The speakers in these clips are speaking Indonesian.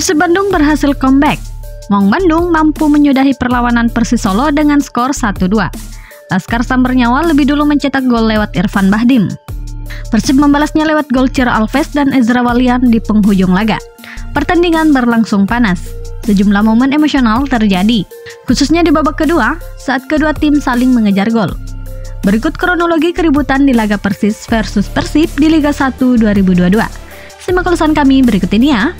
Persib Bandung berhasil comeback. Maung Bandung mampu menyudahi perlawanan Persis Solo dengan skor 1-2. Laskar Sambernyawa lebih dulu mencetak gol lewat Irfan Bachdim. Persib membalasnya lewat gol Ciro Alves dan Ezra Walian di penghujung laga. Pertandingan berlangsung panas. Sejumlah momen emosional terjadi, khususnya di babak kedua saat kedua tim saling mengejar gol. Berikut kronologi keributan di laga Persis versus Persib di Liga 1 2022. Simak ulasan kami berikut ini ya.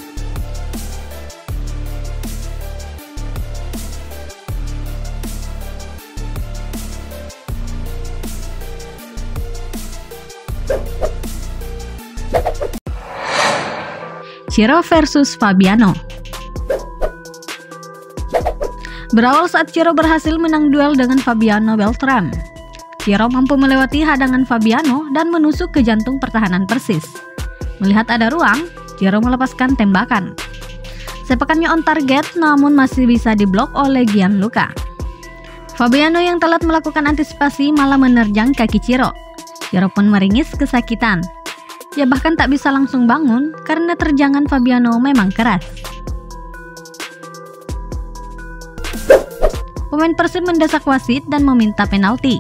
Ciro versus Fabiano. Berawal saat Ciro berhasil menang duel dengan Fabiano Beltrame. Ciro mampu melewati hadangan Fabiano dan menusuk ke jantung pertahanan Persis. Melihat ada ruang, Ciro melepaskan tembakan. Sepakannya on target namun masih bisa diblok oleh Gianluca. Fabiano yang telat melakukan antisipasi malah menerjang kaki Ciro. Ciro pun meringis kesakitan. Ia bahkan tak bisa langsung bangun karena terjangan Fabiano memang keras. Pemain Persib mendesak wasit dan meminta penalti.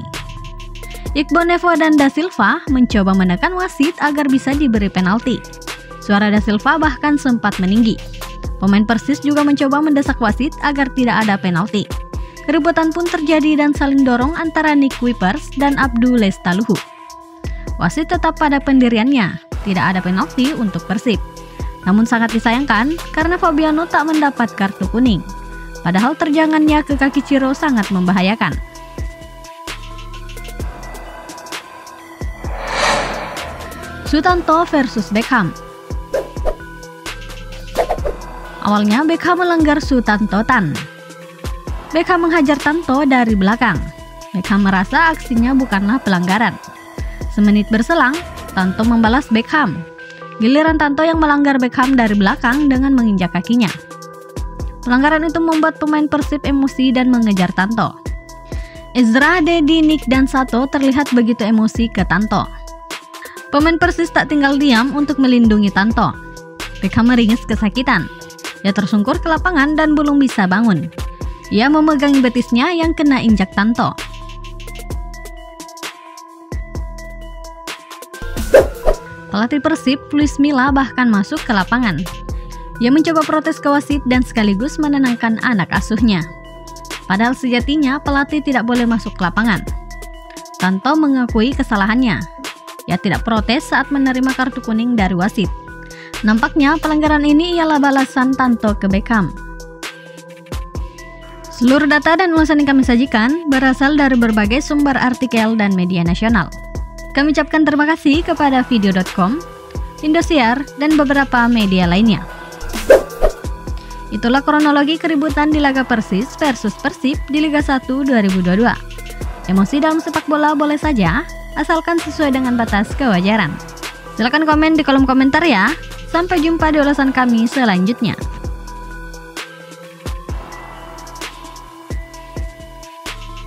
Igbonefo dan Da Silva mencoba menekan wasit agar bisa diberi penalti. Suara Da Silva bahkan sempat meninggi. Pemain Persis juga mencoba mendesak wasit agar tidak ada penalti. Keributan pun terjadi dan saling dorong antara Nick Kuipers dan Abduh Lestaluhu. Wasit tetap pada pendiriannya, tidak ada penalti untuk Persib. Namun sangat disayangkan karena Fabiano tak mendapat kartu kuning. Padahal terjangannya ke kaki Ciro sangat membahayakan. Sutanto versus Beckham. Awalnya Beckham melanggar Sutanto Tan. Beckham menghajar Tanto dari belakang. Beckham merasa aksinya bukanlah pelanggaran. Semenit berselang, Tanto membalas Beckham. Giliran Tanto yang melanggar Beckham dari belakang dengan menginjak kakinya. Pelanggaran itu membuat pemain Persib emosi dan mengejar Tanto. Ezra, Dedi, Nick, dan Sato terlihat begitu emosi ke Tanto. Pemain Persis tak tinggal diam untuk melindungi Tanto. Beckham meringis kesakitan. Ia tersungkur ke lapangan dan belum bisa bangun. Ia memegangi betisnya yang kena injak Tanto. Pelatih Persib, Luis Milla bahkan masuk ke lapangan. Ia mencoba protes ke wasit dan sekaligus menenangkan anak asuhnya. Padahal sejatinya pelatih tidak boleh masuk ke lapangan. Tanto mengakui kesalahannya. Ia tidak protes saat menerima kartu kuning dari wasit. Nampaknya pelanggaran ini ialah balasan Tanto ke Beckham. Seluruh data dan ulasan yang kami sajikan berasal dari berbagai sumber artikel dan media nasional. Kami ucapkan terima kasih kepada video.com, Indosiar, dan beberapa media lainnya. Itulah kronologi keributan di laga Persis versus Persib di Liga 1 2022. Emosi dalam sepak bola boleh saja, asalkan sesuai dengan batas kewajaran. Silakan komen di kolom komentar ya. Sampai jumpa di ulasan kami selanjutnya.